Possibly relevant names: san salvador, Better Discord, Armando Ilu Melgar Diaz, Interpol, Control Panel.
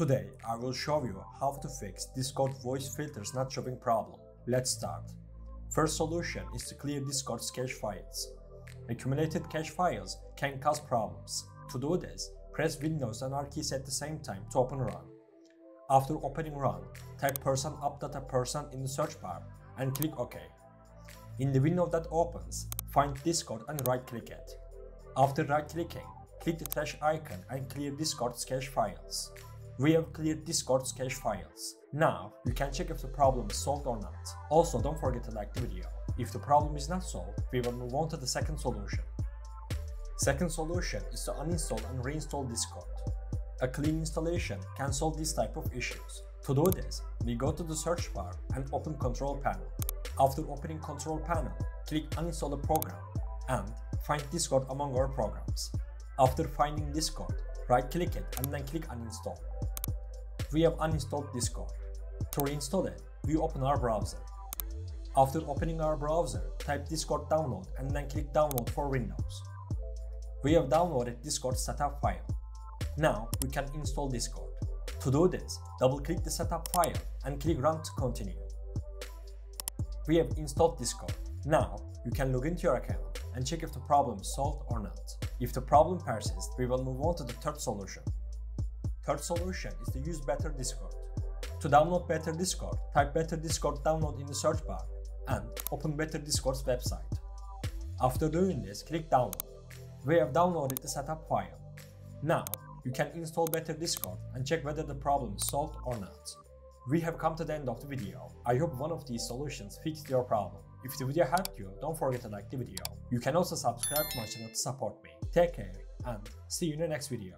Today, I will show you how to fix Discord voice filters not showing problem. Let's start. First solution is to clear Discord's cache files. Accumulated cache files can cause problems. To do this, press Windows and R keys at the same time to open Run. After opening Run, type %updata% in the search bar and click OK. In the window that opens, find Discord and right-click it. After right-clicking, click the trash icon and clear Discord's cache files. We have cleared Discord's cache files. Now, you can check if the problem is solved or not. Also, don't forget to like the video. If the problem is not solved, we will move on to the second solution. Second solution is to uninstall and reinstall Discord. A clean installation can solve these type of issues. To do this, we go to the search bar and open Control Panel. After opening Control Panel, click Uninstall the program and find Discord among our programs. After finding Discord, right-click it and then click Uninstall. We have uninstalled Discord. To reinstall it, we open our browser. After opening our browser, type Discord download and then click download for Windows. We have downloaded Discord setup file. Now we can install Discord. To do this, double-click the setup file and click Run to continue. We have installed Discord. Now you can log into your account and check if the problem is solved or not. If the problem persists, we will move on to the third solution. Third solution is to use Better Discord. To download Better Discord, type Better Discord download in the search bar and open Better Discord's website. After doing this, click download. We have downloaded the setup file. Now you can install Better Discord and check whether the problem is solved or not. We have come to the end of the video. I hope one of these solutions fixed your problem. If the video helped you, don't forget to like the video. You can also subscribe to my channel to support me. Take care and see you in the next video.